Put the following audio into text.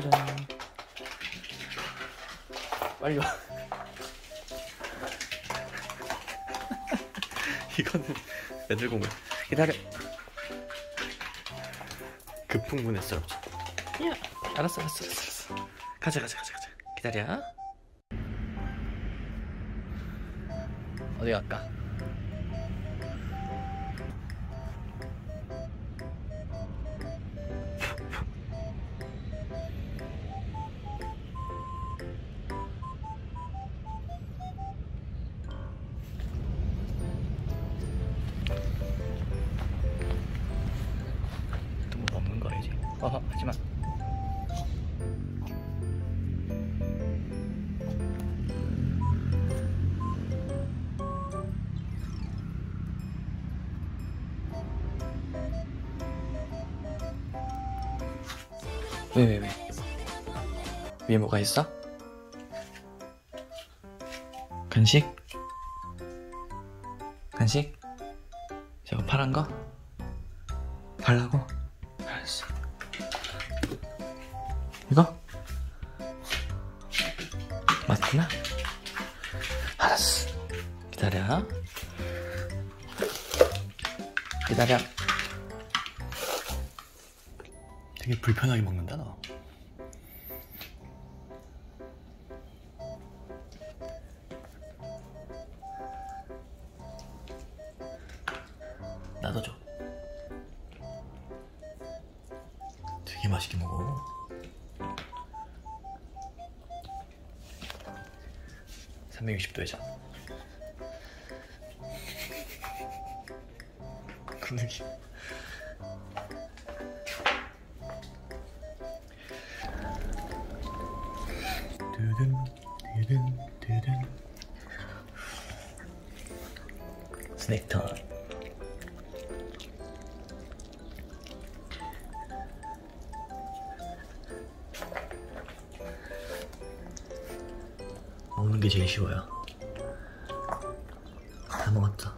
짜잔. 빨리 와. 이거는 애들 공부. 기다려. 급풍문했어. 야, 알았어. 가자. 기다려. 어디 갈까? 어허, 하지마. 왜? 위에 뭐가 있어? 간식? 저거 파란 거? 달라고? 알았어. 이거? 맞구나? 알았어. 기다려. 되게 불편하게 먹는다, 너. 나도 줘. 되게 맛있게 먹어. (360도 회전. 그 느낌. 스낵 타임. 먹는 게 제일 쉬워요. 다 먹었다.